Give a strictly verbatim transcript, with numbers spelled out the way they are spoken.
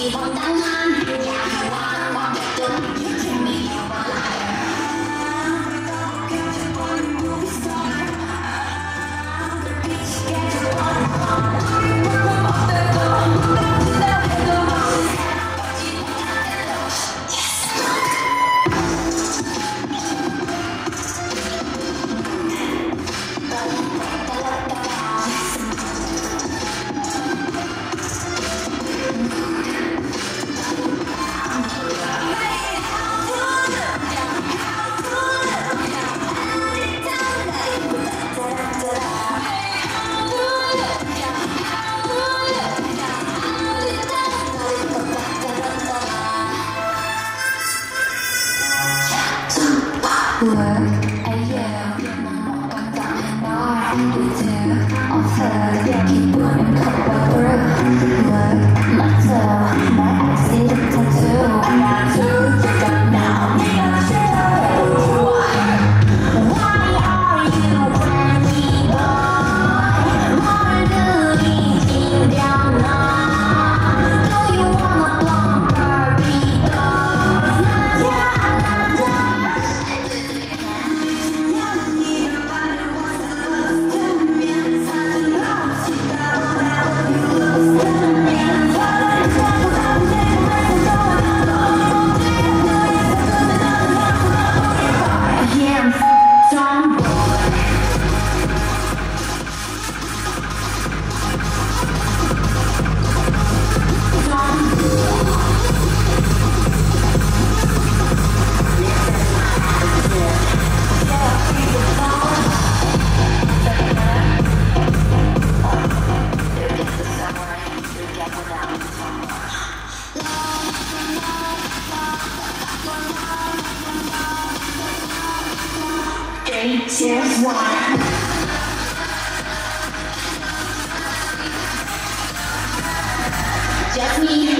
Ibon tangan work and yeah, mama got down and I with you. On her, yeah, keep burning up my breath. Work, my soul, my accident tattoo. And I do, you don't know me, I do. Yes, one. Just me.